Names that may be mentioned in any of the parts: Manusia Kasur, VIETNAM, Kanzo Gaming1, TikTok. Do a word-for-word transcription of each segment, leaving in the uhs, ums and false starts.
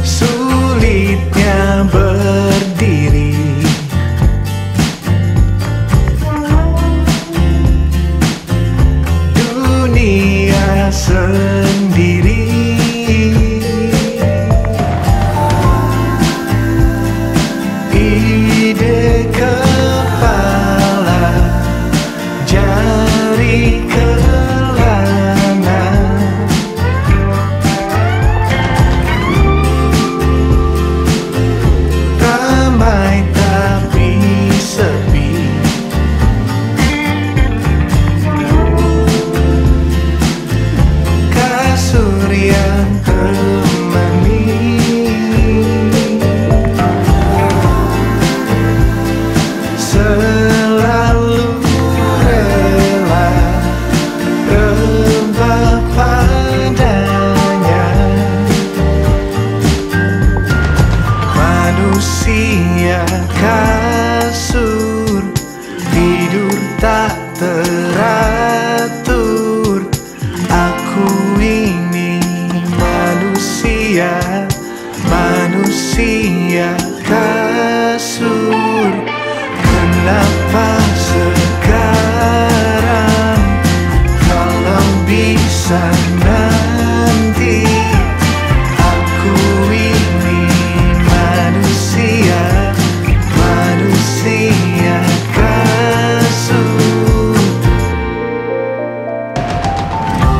Sulitnya berdiri, dunia sendiri. Manusia kasur, tidur tak teratur. Aku ini manusia, manusia kasur. Kenapa sekarang? Kalau bisa nanti.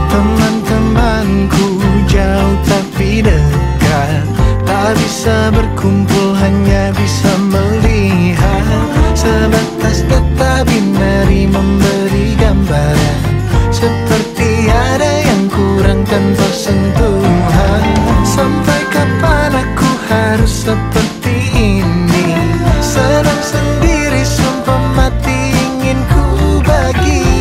Teman-temanku jauh tapi dekat, tak bisa berkumpul, hanya bisa melihat. Sebatas data binari memberi gambaran, seperti ada yang kurang tanpa sentuhan. Sampai kapan aku harus seperti ini? Sedang sendiri, sumpah mati ingin ku bagi.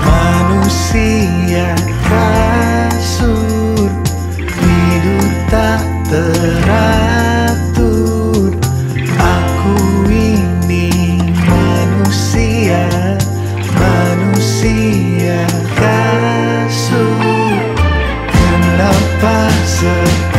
Manusia kasur, tidur tak teratur. Aku ini manusia, manusia kasur. Kenapa sekarang?